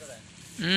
Субтитры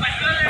DimaTorzok.